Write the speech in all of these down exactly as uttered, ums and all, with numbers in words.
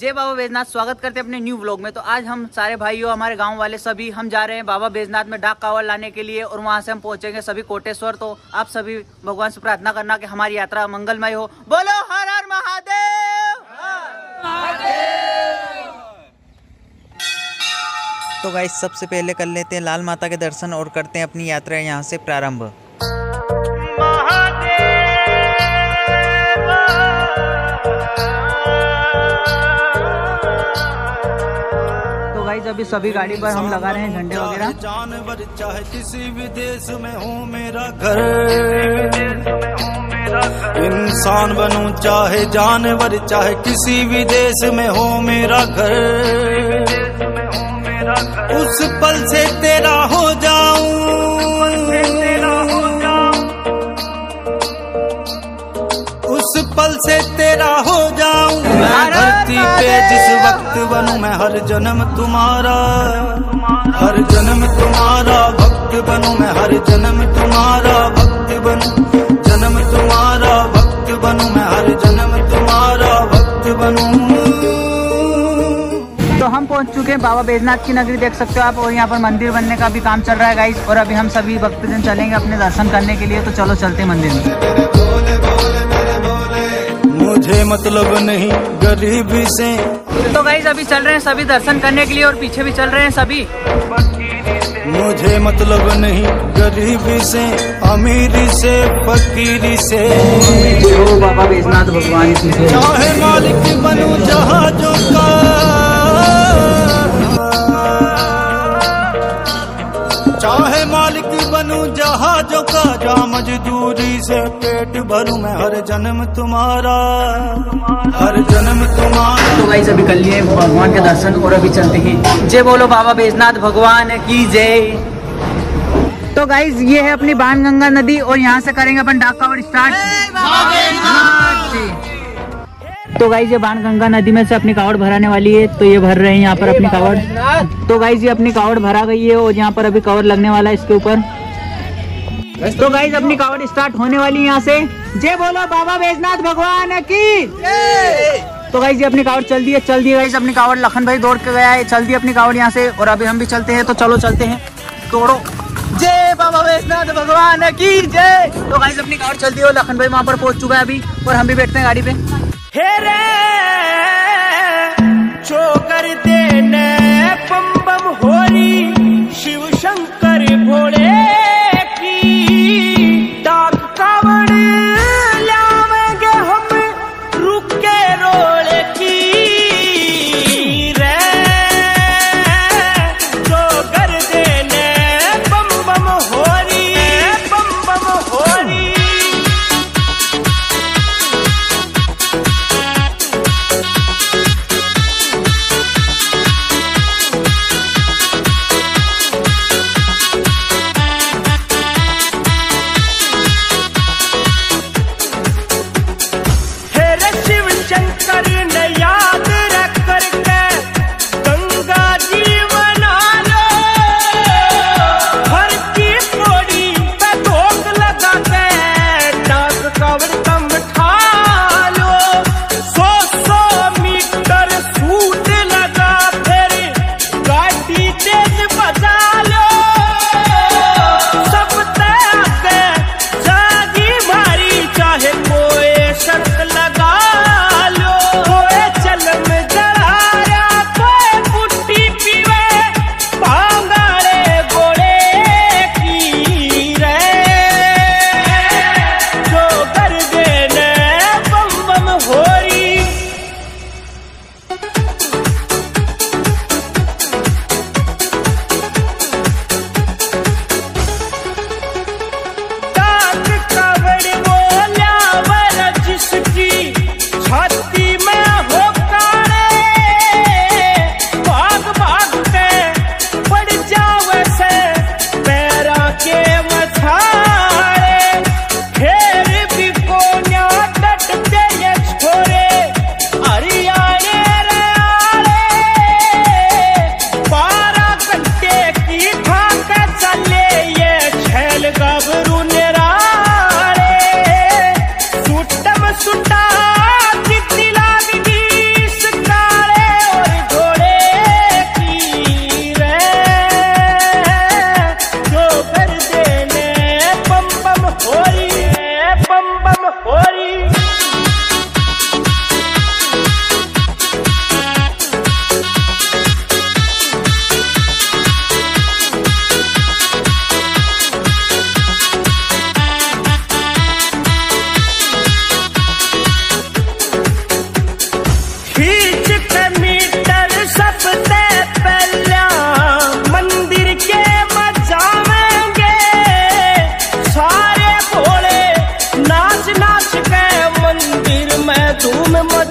जय बाबा बैजनाथ। स्वागत करते हैं अपने न्यू व्लॉग में। तो आज हम सारे भाइयों, हमारे गांव वाले सभी हम जा रहे हैं बाबा बैजनाथ में डाक कावड़ लाने के लिए और वहां से हम पहुंचेंगे सभी कोटेश्वर। तो आप सभी भगवान से प्रार्थना करना कि हमारी यात्रा मंगलमय हो। बोलो हर हर महादेव। तो गाइस सबसे पहले कर लेते हैं लाल माता के दर्शन और करते हैं अपनी यात्रा यहाँ से प्रारंभ। अभी सभी गाड़ी पर हम लगा रहे हैं झंडे वगैरह। जानवर चाहे किसी भी देश में हो मेरा घर, इंसान बनूं चाहे जानवर चाहे किसी भी देश में हो मेरा घर। उस पल से तेरा हो जाऊं, उस पल से तेरा हो जाऊं। मैं धरती पे जिस वक्त बनूं, मैं हर जन्म तुम्हारा, हर जन्म तुम्हारा भक्त बनूं। मैं हर जन्म तुम्हारा भक्त बनूं, जन्म तुम्हारा भक्त बनूं। मैं हर जन्म तुम्हारा भक्त बनूं। तो हम पहुंच चुके हैं बाबा बैजनाथ की नगरी, देख सकते हो आप। और यहाँ पर मंदिर बनने का भी काम चल रहा है गाइस। और अभी हम सभी भक्तजन चलेंगे अपने दर्शन करने के लिए। तो चलो चलते मंदिर में। मुझे मतलब नहीं गरीबी से। तो गाइस अभी चल रहे हैं सभी दर्शन करने के लिए और पीछे भी चल रहे हैं सभी। मुझे मतलब नहीं गरीबी से, अमीरी से, फकीरी से। जो बाबा बैजनाथ भगवान चाहे मालिक बनूं जहाजों का, चाहे मालिक बनूं जहाजों का। जा मजदूरी से पेट भरूं, मैं हर जन्म तुम्हारा, हर जन्म तुम्हारा। तो भाई अभी कर लिए भगवान के दर्शन और अभी चलते हैं। जय बोलो बाबा बैजनाथ भगवान की जय। तो गाइज ये है अपनी बाणगंगा नदी और यहाँ से करेंगे अपन डाक कावड़ स्टार्ट। तो गाइज ये बाणगंगा नदी में से अपनी कावड़ भराने वाली है। तो ये भर रहे हैं यहाँ पर अपनी कावड़। तो गाइज ये अपनी कावड़ भरा गई है और यहाँ पर अभी कावड़ लगने वाला है इसके ऊपर। तो गाइज अपनी कावड़ स्टार्ट होने वाली है यहाँ से। जय बोलो बाबा बैजनाथ भगवान की। तो गाइज ये अपनी कावड़ चल दी है, चल दी गाइज अपनी कावड़। लखन भाई दौड़ के गया है, चल दी अपनी कावड़ यहाँ से और अभी हम भी चलते हैं। तो चलो चलते हैं, दौड़ो। जय बाबा बैजनाथ भगवान की जय। तो गाइज अपनी कावड़ चल दी है, लखन भाई वहाँ पर पहुंच चुका है अभी और हम भी बैठते हैं गाड़ी पे। हे रे जो करते ने पम पम होरी, शिव शंकर भोले की डाक कावड़ लावेंगे हम रुके रोल की। रे जो करते ने पम पम होरी, पम पम होरी।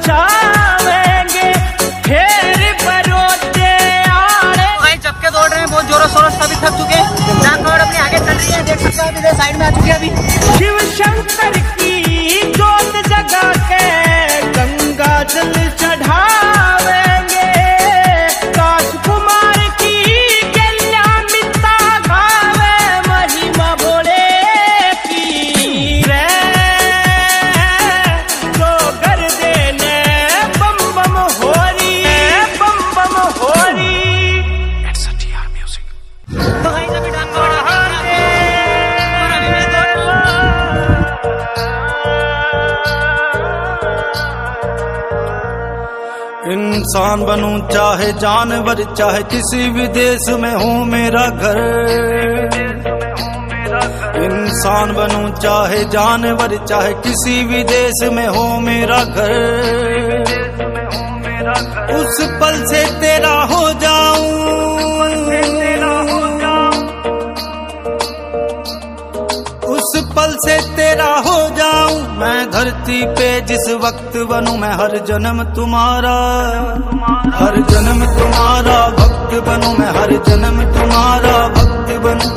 बचावेंगे फिर बरोते आड़े। चपके दौड़ रहे हैं, बहुत जोरों शोरों से अभी थक चुके हैं। डाक कावड़ अपने आगे चल रही है, देख सकते हो आप इधर साइड में आ चुके हैं। अभी शिव शंकर की जोत जगा के गंगा जल चढ़ावेंगे। काश कुमार की कल्याणता गावे महिमा भोले की रे। तो कर देने बम बम होरी बम बम होरी। इंसान बनूं चाहे जानवर, चाहे किसी भी देश में हो मेरा घर। इंसान बनूं चाहे जानवर, चाहे किसी भी देश में हो मेरा घर। उस पल से तेरा हो जाऊं, उस पल से तेरा हो जाऊं। मैं धरती पे जिस वक्त बनूं, मैं हर जन्म तुम्हारा, हर जन्म तुम्हारा भक्त बनूं। मैं हर जन्म तुम्हारा भक्त बनूं,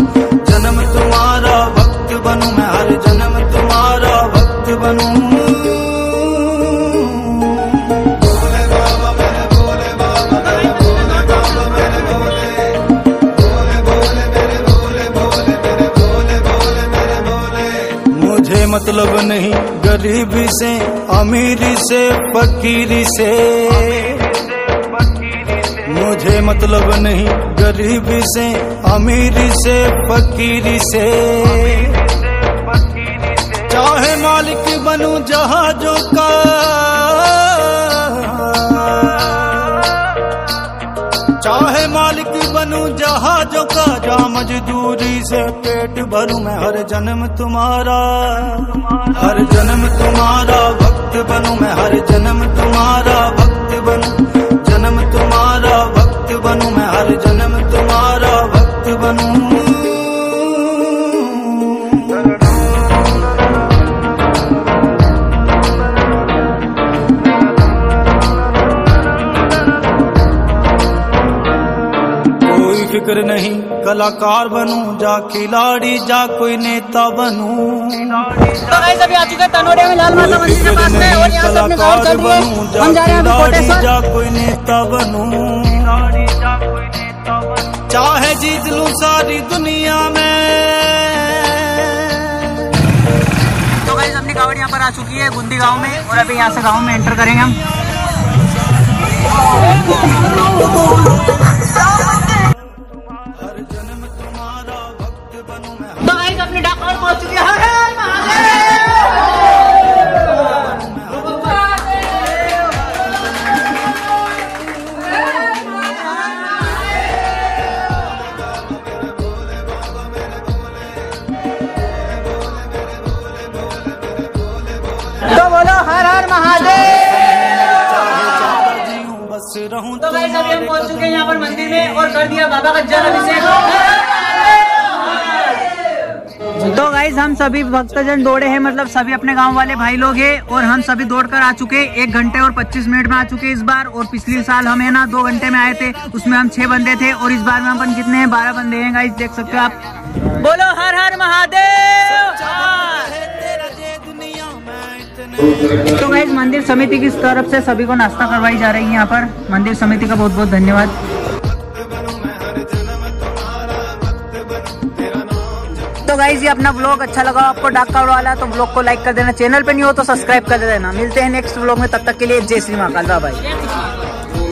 जन्म तुम्हारा भक्त बनूं। मैं हर जन्म तुम्हारा भक्त बनूं। मतलब नहीं गरीबी से, अमीरी से, फकीरी से। मुझे मतलब नहीं गरीबी से, अमीरी से, फकीरी से। चाहे मालिक बनूं जहाजों का, चाहे मालिक बनूं जहाजों का। जा मजदूरी से पेट भरूं, मैं हर जन्म तुम्हारा, हर जन्म तुम्हारा भक्त बनूं। मैं हर जन्म तुम्हारा भक्त बनूं, जन्म तुम्हारा भक्त बनूं। मैं हर जन्म तुम्हारा भक्त बनूं। फिक्र नहीं कलाकार बनूं, जा खिलाड़ी, जा कोई नेता बनूं। तो गाइस अभी आ चुके तनोड़े में लाल माता मंदिर के पास में, और यहाँ से अपनी गाड़ी चल रही है। हम जा रहे हैं कोटेश्वर। जा कोई नेता बनूं, चाहे जीत लूं सारी दुनिया में। तो गाइस अपनी कावड़ यहाँ पर आ चुकी है गुंदी गाँव में, और अभी यहाँ से गाँव में एंटर करेंगे हम। अपने डाक कावड़ पहुंच चुके हैं, तो बोलो हर हर महादेव। तो भाई सभी हम पहुंच चुके हैं यहाँ पर मंदिर में, और कर दिया बाबा का जल अभिषेक। तो गाइज हम सभी भक्तजन दौड़े हैं, मतलब सभी अपने गांव वाले भाई लोग हैं, और हम सभी दौड़कर आ चुके हैं। एक घंटे और पच्चीस मिनट में आ चुके हैं इस बार। और पिछले साल हम है ना दो घंटे में आए थे, उसमें हम छह बंदे थे, और इस बार में हम कितने हैं, बारह बंदे हैं। गाइज देख सकते हो आप। बोलो हर हर महादेव। तो गाइज मंदिर समिति की तरफ से सभी को नाश्ता करवाई जा रही है यहाँ पर। मंदिर समिति का बहुत बहुत धन्यवाद। तो गाइस ये अपना व्लॉग अच्छा लगा आपको डाक कावड़ वाला, तो व्लॉग को लाइक कर देना। चैनल पे नहीं हो तो सब्सक्राइब कर देना। मिलते हैं नेक्स्ट व्लॉग में, तब तक के लिए जय श्री महाकाल। Bye bye.